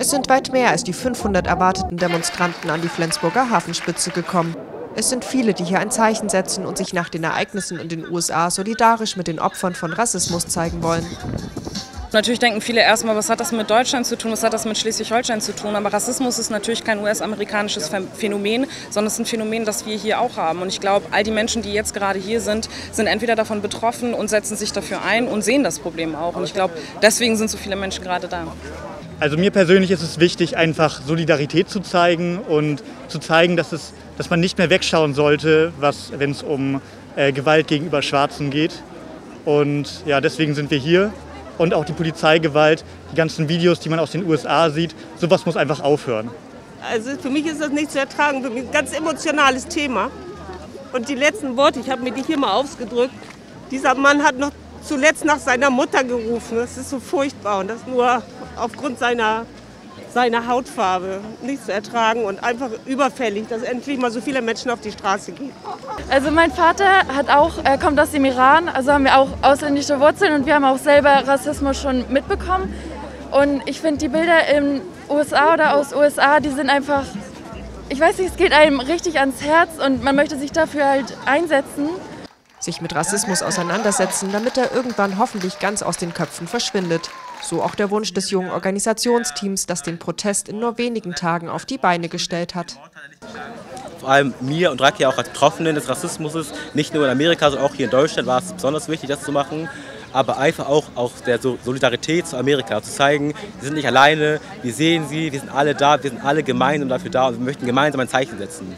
Es sind weit mehr als die 500 erwarteten Demonstranten an die Flensburger Hafenspitze gekommen. Es sind viele, die hier ein Zeichen setzen und sich nach den Ereignissen in den USA solidarisch mit den Opfern von Rassismus zeigen wollen. Natürlich denken viele erstmal, was hat das mit Deutschland zu tun, was hat das mit Schleswig-Holstein zu tun. Aber Rassismus ist natürlich kein US-amerikanisches Phänomen, sondern es ist ein Phänomen, das wir hier auch haben. Und ich glaube, all die Menschen, die jetzt gerade hier sind, sind entweder davon betroffen und setzen sich dafür ein und sehen das Problem auch. Und ich glaube, deswegen sind so viele Menschen gerade da. Also mir persönlich ist es wichtig, einfach Solidarität zu zeigen und zu zeigen, dass man nicht mehr wegschauen sollte, wenn es um Gewalt gegenüber Schwarzen geht. Und ja, deswegen sind wir hier. Und auch die Polizeigewalt, die ganzen Videos, die man aus den USA sieht, sowas muss einfach aufhören. Also für mich ist das nicht zu ertragen, für mich ein ganz emotionales Thema. Und die letzten Worte, ich habe mir die hier mal ausgedrückt, dieser Mann hat noch zuletzt nach seiner Mutter gerufen. Das ist so furchtbar und das nur aufgrund seiner Hautfarbe nicht zu ertragen und einfach überfällig, dass endlich mal so viele Menschen auf die Straße gehen. Also mein Vater kommt aus dem Iran, also haben wir auch ausländische Wurzeln und wir haben auch selber Rassismus schon mitbekommen. Und ich finde die Bilder in USA oder aus USA, die sind einfach, ich weiß nicht, es geht einem richtig ans Herz und man möchte sich dafür halt einsetzen. Sich mit Rassismus auseinandersetzen, damit er irgendwann hoffentlich ganz aus den Köpfen verschwindet. So auch der Wunsch des jungen Organisationsteams, das den Protest in nur wenigen Tagen auf die Beine gestellt hat. Vor allem mir und Rakia auch als Betroffenen des Rassismus, nicht nur in Amerika, sondern auch hier in Deutschland war es besonders wichtig, das zu machen. Aber einfach auch aus der Solidarität zu Amerika, zu zeigen, wir sind nicht alleine, wir sehen sie, wir sind alle da, wir sind alle gemeinsam dafür da und wir möchten gemeinsam ein Zeichen setzen.